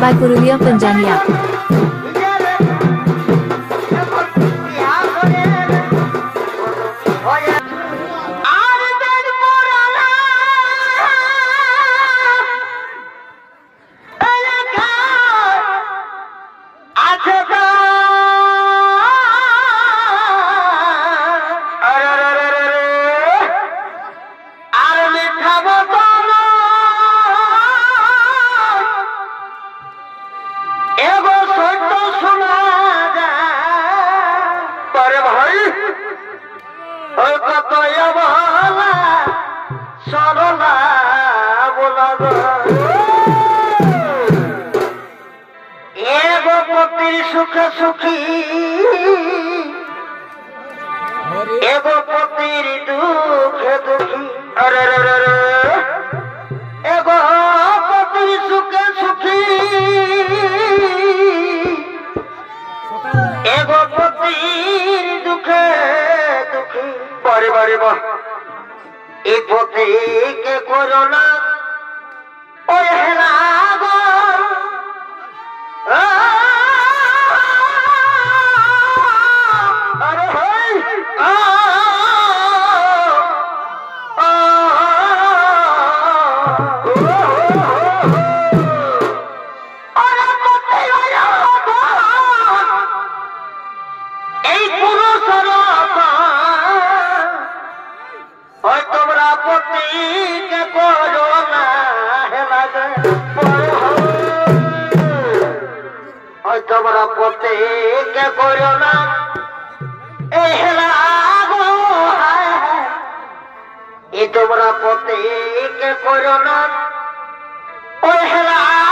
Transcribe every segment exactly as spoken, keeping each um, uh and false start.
by Purulia Panjania. সুখে সুখী এগো পতির দুঃখে দুঃখী আরে এগো পতির সুখে সুখী এগো পতির দুঃখে দুঃখী বারে বারে বা এই পতিকে করো না ওই হেলা গো তোমরা পথে কে করো না এ তোমরা পথে কে করো না ওই হেলা আরে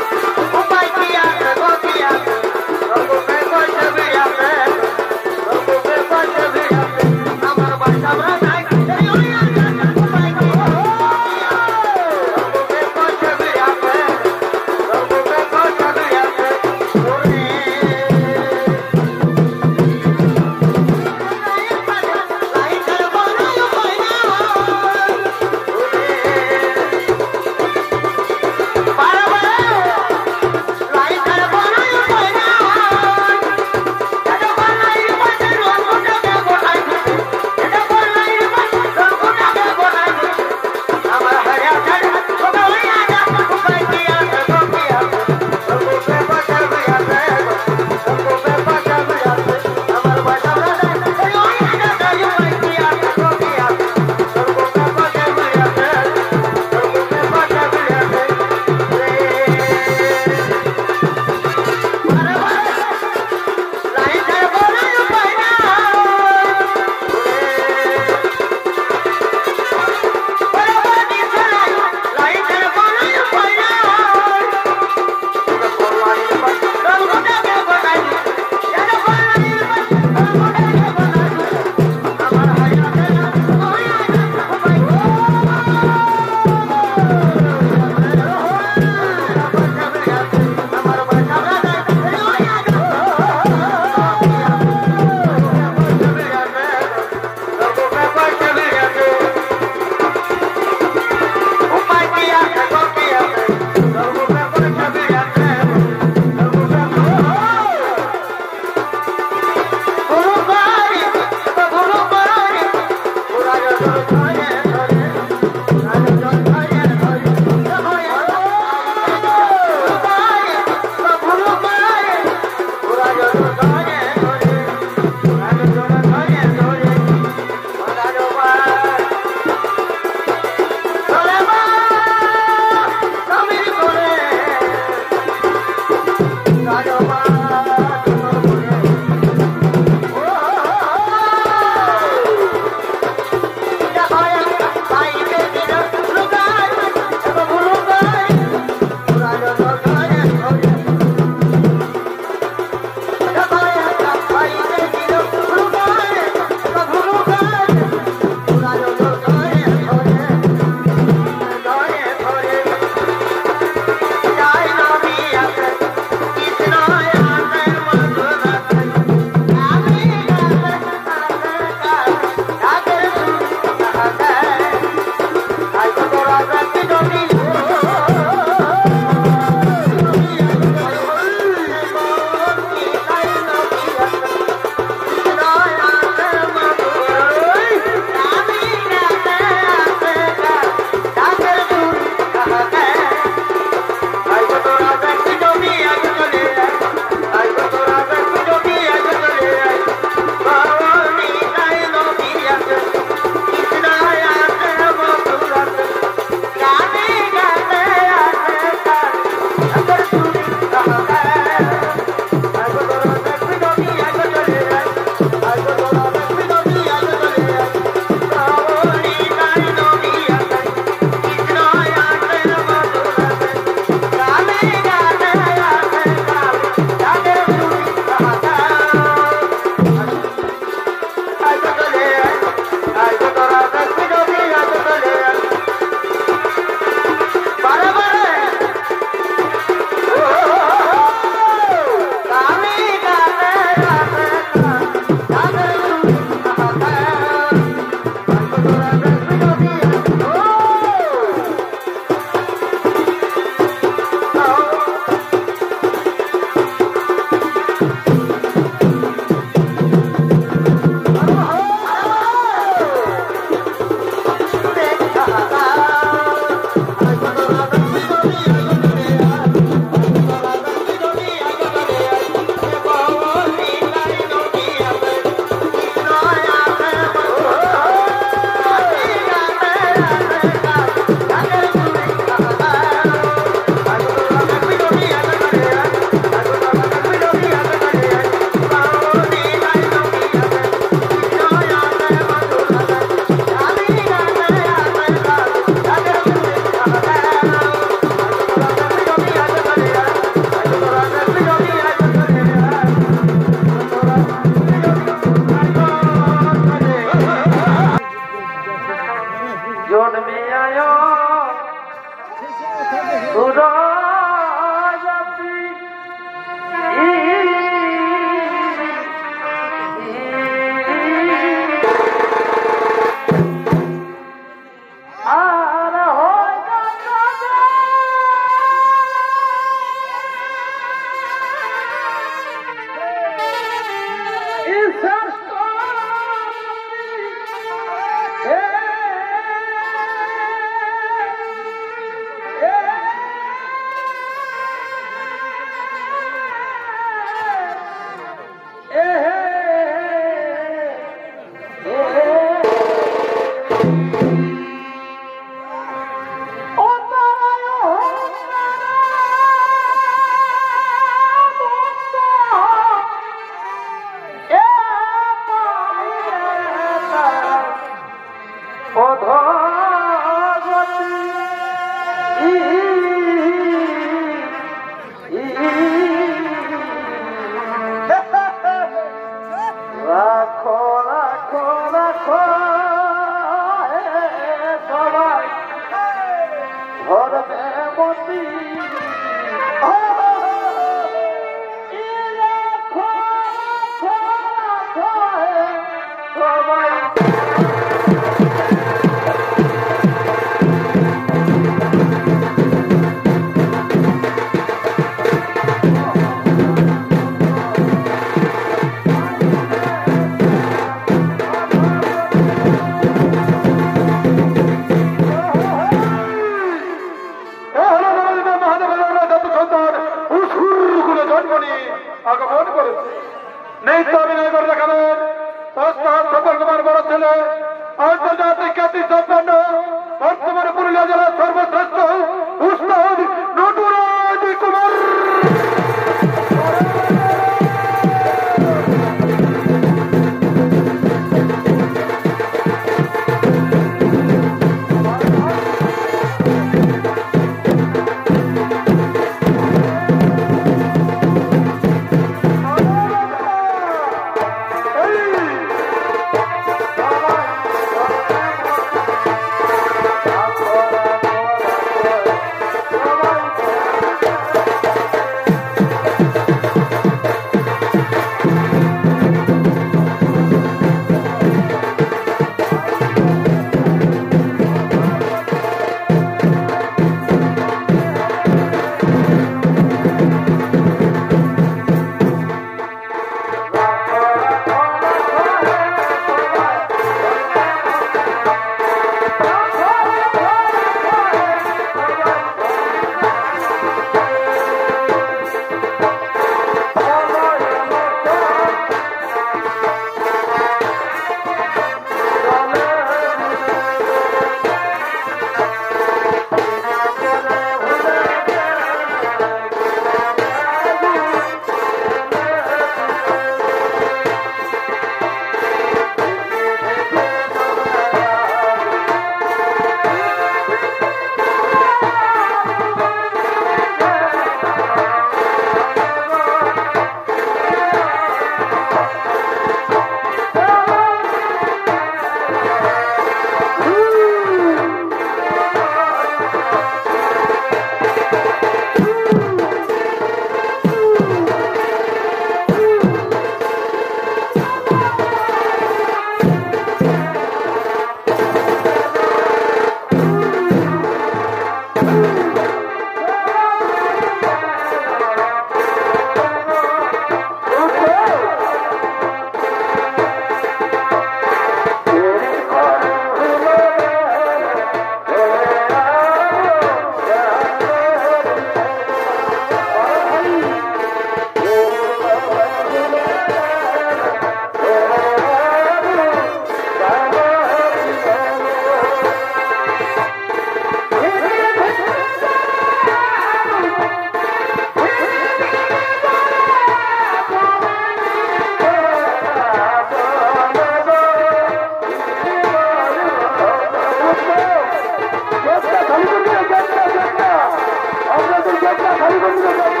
Let's go.